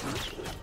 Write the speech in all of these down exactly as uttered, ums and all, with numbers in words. First love.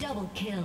Double kill.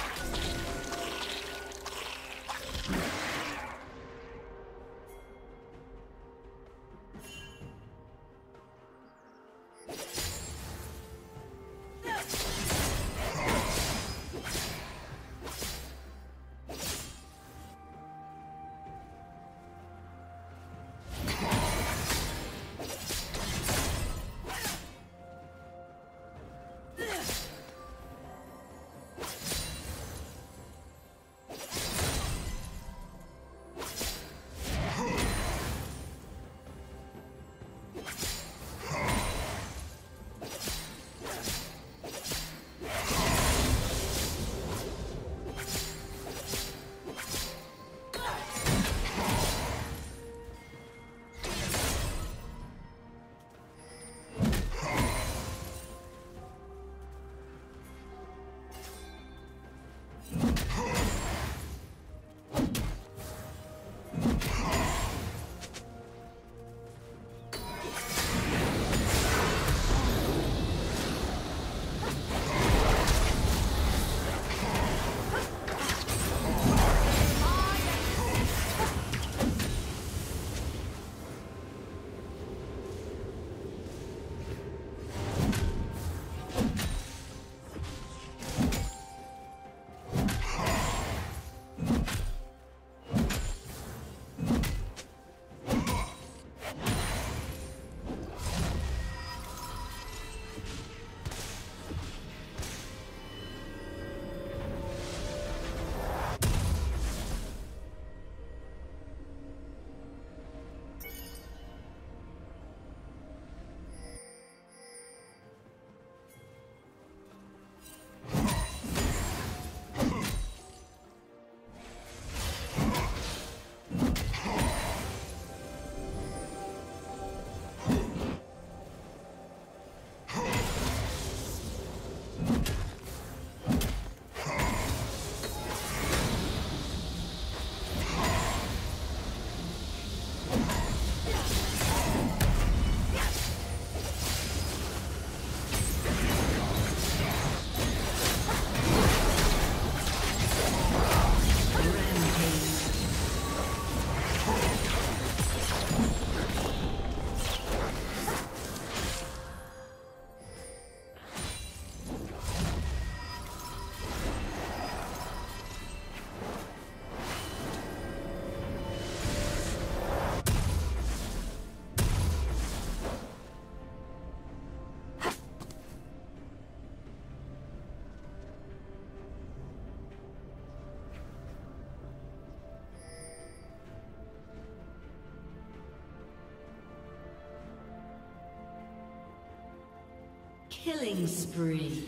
Killing spree.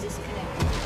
Disconnected.